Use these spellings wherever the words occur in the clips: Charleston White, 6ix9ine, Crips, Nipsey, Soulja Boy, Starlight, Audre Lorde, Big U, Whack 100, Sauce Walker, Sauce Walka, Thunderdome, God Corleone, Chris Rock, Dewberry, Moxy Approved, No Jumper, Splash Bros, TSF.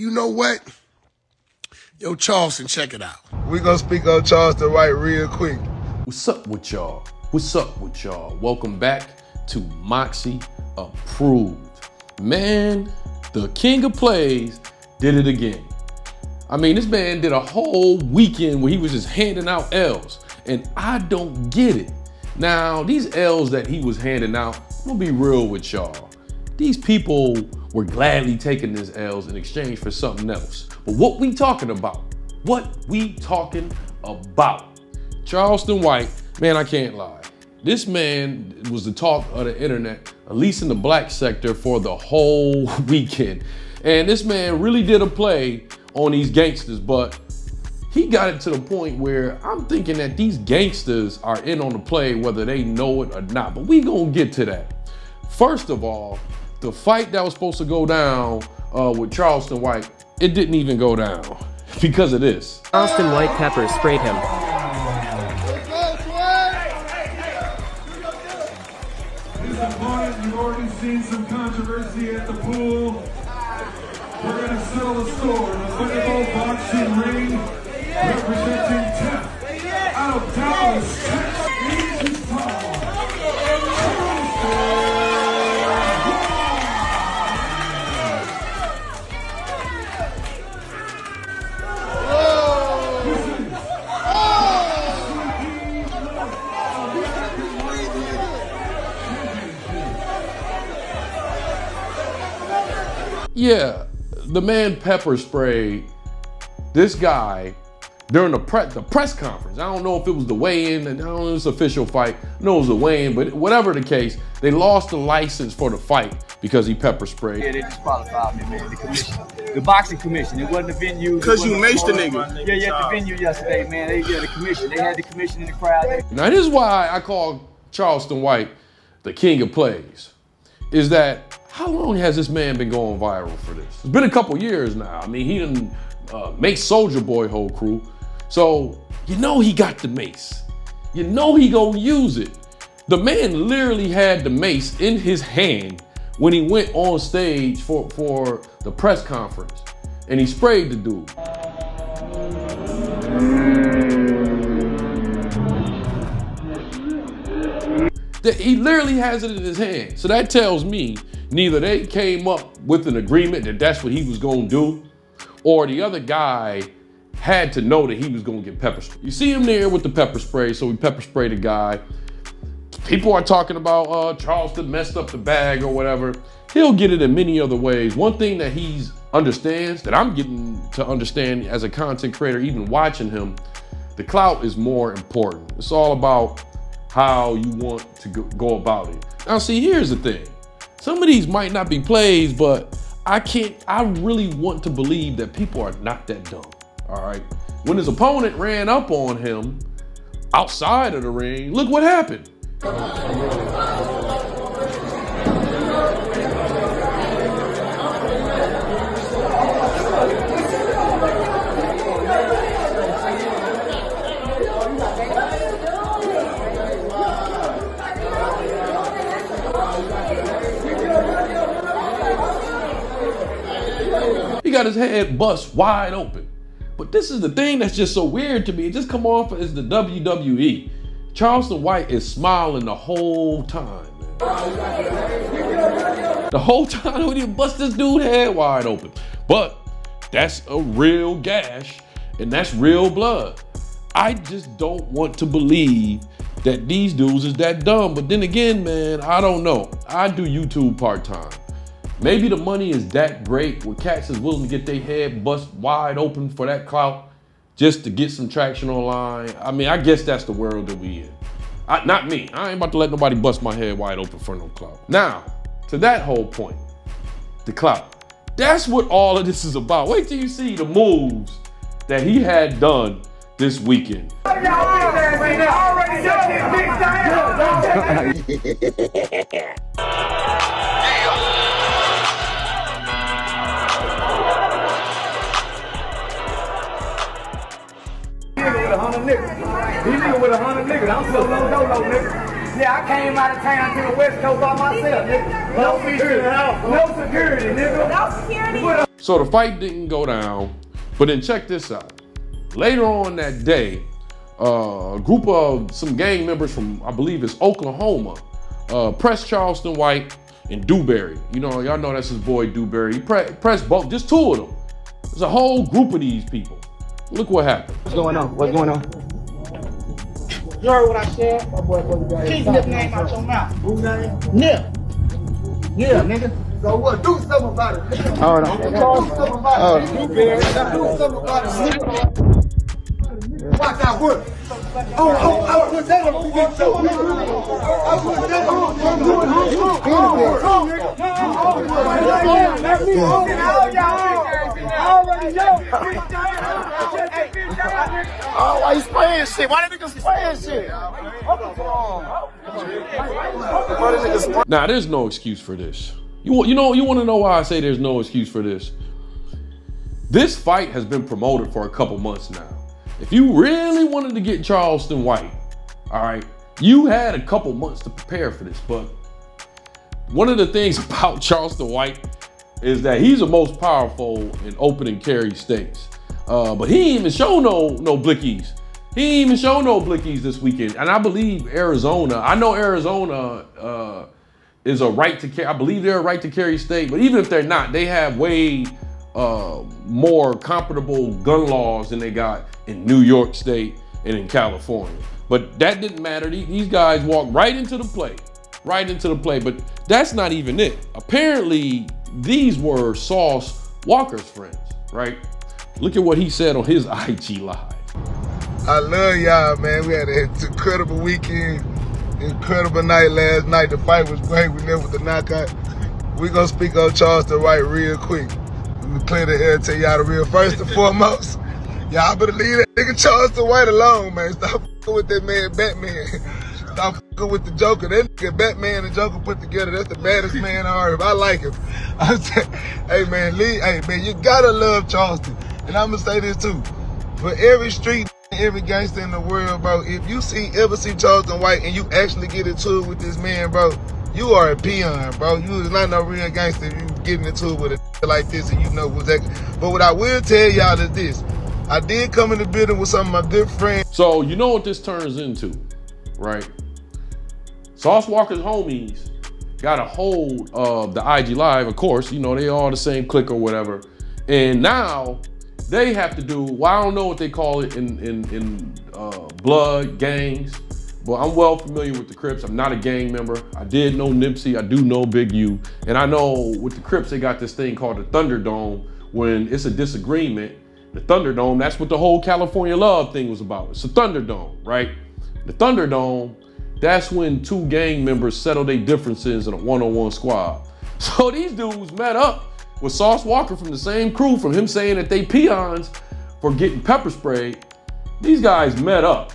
you know what? Yo, Charleston, check it out. We're going to speak on Charleston White real quick. What's up with y'all? What's up with y'all? Welcome back to Moxy Approved. Man, the king of plays did it again. I mean, this man did a whole weekend where he was just handing out L's, and I don't get it. Now, these L's that he was handing out, I'm gonna be real with y'all. These people were gladly taking these L's in exchange for something else. But what we talking about? What we talking about? Charleston White, man, I can't lie. This man was the talk of the internet, at least in the black sector, for the whole weekend. And this man really did a play on these gangsters, but he got it to the point where I'm thinking that these gangsters are in on the play whether they know it or not, but we gonna get to that. First of all, the fight that was supposed to go down with Charleston White, it didn't even go down because of this. Charleston White pepper sprayed him. His opponent, you've already seen some controversy at the pool. We're going to sell the store, the football boxing ring, representing 10 out of Dallas, Texas. Yeah. The man pepper sprayed this guy during the press conference. I don't know if it was the weigh-in, and I don't know if it was an official fight. I know it was the weigh-in, but whatever the case, they lost the license for the fight because he pepper sprayed. Yeah, they disqualified me, man. The commission, the boxing commission. It wasn't the venue. Because you maced the nigga. Yeah, yeah, the venue yesterday, man. Yeah, the commission. They had the commission in the crowd. Now, this is why I call Charleston White the king of plays, is that how long has this man been going viral for this? It's been a couple years now. I mean, he didn't make Soulja Boy whole crew. So, you know he got the mace. You know he gonna use it. The man literally had the mace in his hand when he went on stage for the press conference, and he sprayed the dude. He literally has it in his hand. So that tells me neither they came up with an agreement that that's what he was gonna do, or the other guy had to know that he was gonna get pepper spray. You see him there with the pepper spray, so we pepper sprayed the guy. People are talking about Charleston messed up the bag or whatever. He'll get it in many other ways. One thing that he understands, that I'm getting to understand as a content creator, even watching him, the clout is more important. It's all about how you want to go about it. Now see, here's the thing. Some of these might not be plays, but I really want to believe that people are not that dumb, all right? When his opponent ran up on him outside of the ring, look what happened. He got his head bust wide open. But this is the thing that's just so weird to me. It just come off as the WWE. Charleston White is smiling the whole time, man. The whole time when he bust this dude's head wide open. But that's a real gash, and that's real blood. I just don't want to believe that these dudes is that dumb. But then again, man, I don't know. I do YouTube part-time. Maybe the money is that great where cats is willing to get their head bust wide open for that clout just to get some traction online. I mean, I guess that's the world that we in. Not me. I ain't about to let nobody bust my head wide open for no clout. Now, to that whole point, the clout. That's what all of this is about. Wait till you see the moves that he had done this weekend. With 100 niggas, I'm so low, nigga. Yeah, I came out of town to the West Coast by myself, nigga. No security, nigga. No security. So the fight didn't go down. But then check this out. Later on that day, a group of some gang members from, I believe it's Oklahoma, pressed Charleston White and Dewberry. You know, y'all know that's his boy Dewberry. He pressed both, just two of them. There's a whole group of these people. Look what happened. What's going on? What's going on? You heard what I said? My boy, keep Nip name out your mouth. Who name? Nip. Yeah, nigga. So what? Do something about it. Hold on. Do something about it. Dewberry. Do something about it. Watch out, work. I put that on the big show. I put that on the big show. Oh, why you spraying shit? Why the niggas spraying shit? Nah, there's no excuse for this. You want to know why I say there's no excuse for this? This fight has been promoted for a couple months now. If you really wanted to get Charleston White, all right, you had a couple months to prepare for this. But one of the things about Charleston White is that he's the most powerful in open and carry states. But he ain't even show no blickies. He ain't even show no blickies this weekend. And I believe Arizona, I know Arizona is a right to carry, I believe they're a right to carry state, but even if they're not, they have way more comparable gun laws than they got in New York State and in California. But that didn't matter. These guys walked right into the play, right into the play. But that's not even it. Apparently, these were Sauce Walker's friends, right? Look at what he said on his IG Live. I love y'all, man. We had an incredible weekend, incredible night last night. The fight was great. We left with the knockout. We're going to speak on Charleston White real quick. Clear the air, tell y'all the real. First and foremost, y'all better leave that nigga Charleston White alone, man. Stop fucking with that man Batman. Stop fucking with the Joker. That nigga Batman and Joker put together, that's the baddest man on earth. I like him. I say, hey man, Lee, hey man, you gotta love Charleston. And I'ma say this too. For every street, every gangster in the world, bro, if you ever see Charleston White and you actually get into it with this man, bro, you are a peon, bro. You is not no real gangster if you getting into it with a like this and you know what's that. But what I will tell y'all is this. I did come in the building with some of my good friends. So you know what this turns into, right? Sauce Walker's homies got a hold of the IG Live, of course. You know, they all the same clique or whatever. And now they have to do, well, I don't know what they call it in blood gangs. But I'm well familiar with the Crips. I'm not a gang member. I did know Nipsey. I do know Big U. And I know with the Crips, they got this thing called the Thunderdome. When it's a disagreement, the Thunderdome, that's what the whole California Love thing was about. It's a Thunderdome, right? The Thunderdome, that's when two gang members settle their differences in a one-on-one squad. So these dudes met up with Sauce Walker from the same crew, from him saying that they peons for getting pepper sprayed. These guys met up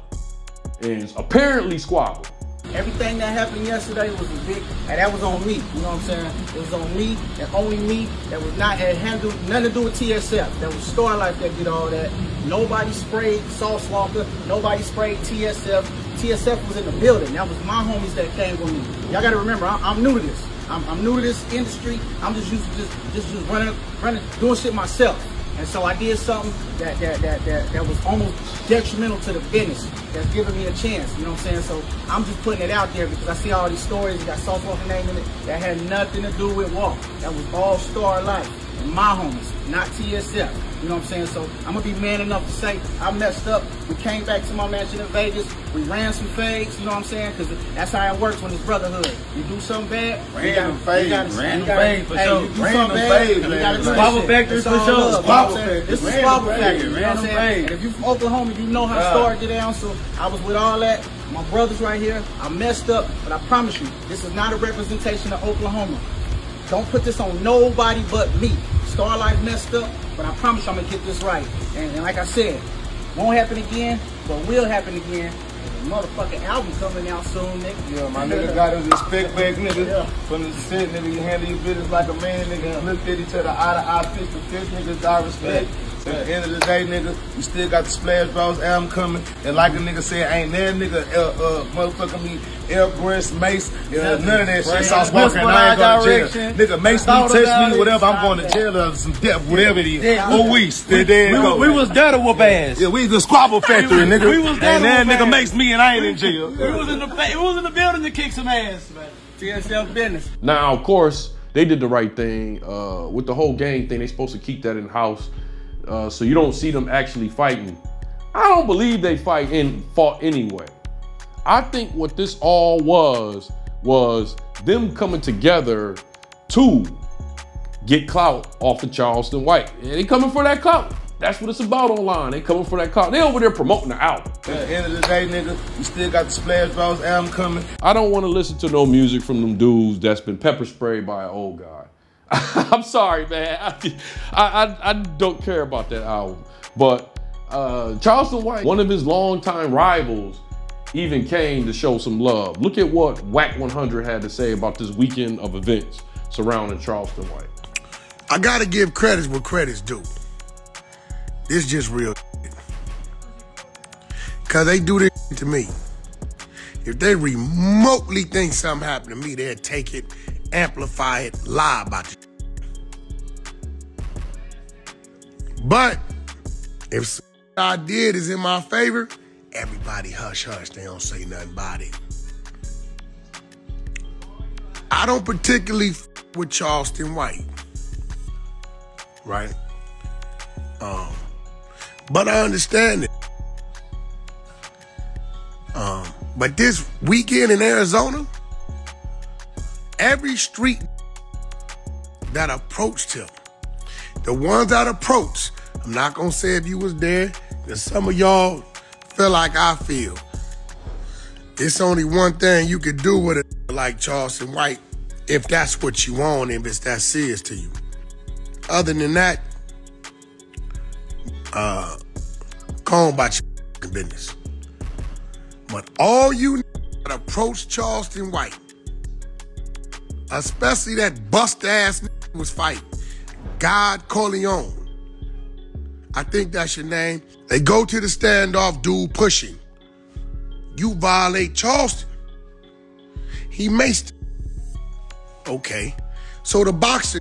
and apparently squabbled. Everything that happened yesterday was a big, and that was on me, you know what I'm saying? It was on me, and only me, that was not, had handled, nothing to do with TSF. That was Starlight that did all that. Nobody sprayed Sauce Walka, nobody sprayed TSF. TSF was in the building, that was my homies that came with me. Y'all gotta remember, I'm new to this. I'm new to this industry, I'm just used to just running, doing shit myself. And so I did something that was almost detrimental to the business. That's giving me a chance, you know what I'm saying? So I'm just putting it out there because I see all these stories that got Sauce Walka name in it that had nothing to do with Walk. That was all Starlight and my homies, not TSF. You know what I'm saying? So I'm gonna be man enough to say I messed up. We came back to my mansion in Vegas. We ran some fades. You know what I'm saying? Because that's how it works when it's brotherhood. You do something bad, random fades for sure. Random fades, squabble factors for sure. Squabble factors. This is squabble factors. Random fades. If you from Oklahoma, you know how stars get down. So I was with all that. My brothers right here. I messed up, but I promise you, this is not a representation of Oklahoma. Don't put this on nobody but me. Starlight messed up, but I promise I'm gonna get this right. And like I said, won't happen again, but will happen again. The motherfucking album coming out soon, nigga. Yeah, my nigga got his respect back, nigga. Yeah. From the shit, nigga, you handle your business like a man, nigga. Looked at each other eye to eye, fist to fist, nigga, got respect. Yeah. At the end of the day, nigga, we still got the Splash Bros album coming. And like a nigga said, ain't that nigga motherfucking me El Grist, Mace, none of that shit. Sauce Walka and I ain't going to jail. Nigga, Mace me, touch me, whatever, I'm going to jail or some death, whatever it is. Oh, we still there. We was there to whoop ass. Yeah, we the Squabble Factory, nigga. We was there to whoop ass. And that nigga Mace me and I ain't in jail. We was in the building to kick some ass, man. TSF business. Now, of course, they did the right thing. With the whole gang thing, they supposed to keep that in house. So you don't see them actually fighting. I don't believe they fought anyway. I think what this all was them coming together to get clout off of Charleston White. And they coming for that clout. That's what it's about online. They coming for that clout. They over there promoting the album. At the end of the day, nigga, we still got the Splash Bros album coming. I don't want to listen to no music from them dudes that's been pepper sprayed by an old guy. I'm sorry, man. I don't care about that album. But Charleston White, one of his longtime rivals, even came to show some love. Look at what Whack 100 had to say about this weekend of events surrounding Charleston White. I gotta give credits where credits due. This just real shit. Cause they do this shit to me. If they remotely think something happened to me, they'll take it, amplify it, lie about it. But if something I did is in my favor, everybody hush hush, they don't say nothing about it. I don't particularly f with Charleston White, right? But I understand it. But this weekend in Arizona, every street that approached him, the ones that approached, I'm not going to say if you was there, because some of y'all feel like I feel. It's only one thing you could do with it like Charleston White, if that's what you want, if it's that serious to you. Other than that, calm about your business. But all you that approached Charleston White, especially that bust ass was fighting, God Corleone, I think that's your name. They go to the standoff, dude pushing. You violate Charleston. He maced it. Okay. So the boxer,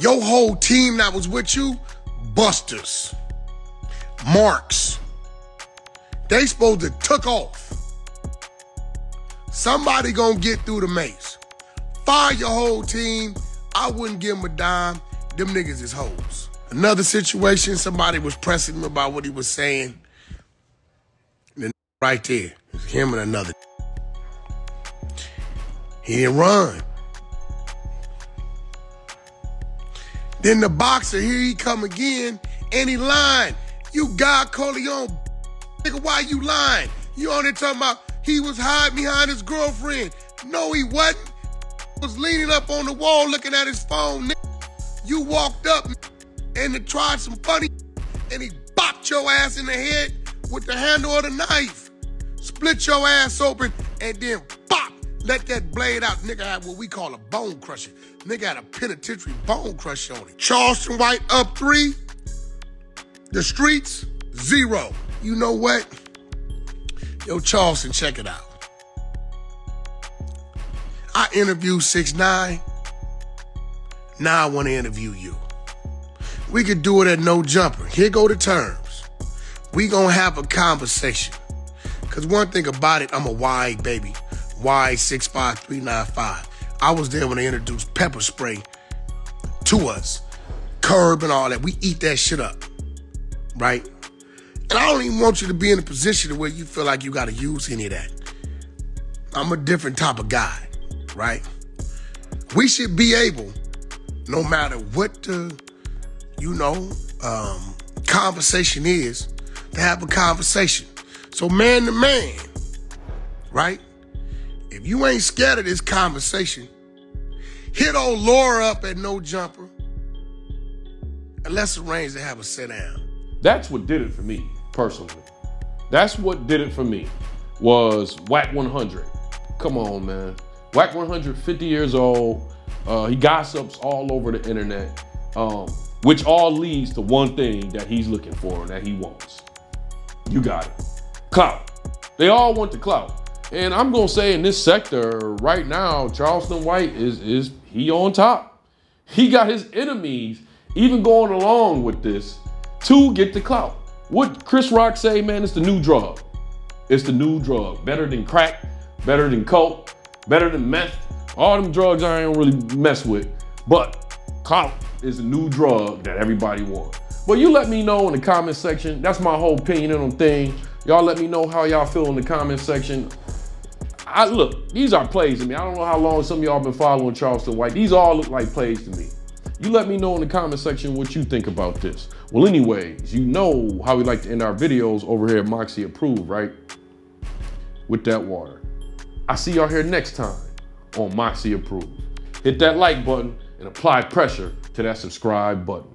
your whole team that was with you, busters, marks, they supposed to took off. Somebody gonna get through the maze. Fire your whole team. I wouldn't give them a dime. Them niggas is hoes. Another situation, somebody was pressing him about what he was saying. And right there, it's him and another. He didn't run. Then the boxer, here he come again, and he lying. You God Corleone, nigga, why you lying? You on there talking about he was hiding behind his girlfriend. No, he wasn't. He was leaning up on the wall looking at his phone, nigga. You walked up and it tried some funny, and he bopped your ass in the head with the handle of the knife. Split your ass open, and then bop, let that blade out. Nigga had what we call a bone crusher. Nigga had a penitentiary bone crush on it. Charleston White up 3. The streets, 0. You know what? Yo, Charleston, check it out. I interviewed 6ix9ine. Now I want to interview you. We could do it at No Jumper. Here go the terms. We going to have a conversation. Because one thing about it, I'm a wide baby. Wide 65395. I was there when they introduced pepper spray to us. Curb and all that. We eat that shit up, right? And I don't even want you to be in a position where you feel like you got to use any of that. I'm a different type of guy, right? We should be able, no matter what the, you know, conversation is, to have a conversation. So man to man, right? If you ain't scared of this conversation, hit old Laura up at No Jumper and let's arrange to have a sit down. That's what did it for me, personally. That's what did it for me, was Whack 100. Come on, man. Whack 100, 50 years old. He gossips all over the internet. which all leads to one thing that he's looking for and that he wants. You got it. Clout. They all want the clout. And I'm gonna say in this sector right now, Charleston White is he on top. He got his enemies even going along with this to get the clout. What Chris Rock say, man, it's the new drug. It's the new drug. Better than crack, better than coke, better than meth. All them drugs I ain't really mess with. But clout is a new drug that everybody wants. But you let me know in the comment section. That's my whole opinion on things. Y'all let me know how y'all feel in the comment section. Look, these are plays to me. I don't know how long some of y'all been following Charleston White. These all look like plays to me. You let me know in the comment section what you think about this. Well, anyways, you know how we like to end our videos over here at Moxy Approved, right? With that water. I see y'all here next time on Moxy Approved. Hit that like button and apply pressure to that subscribe button.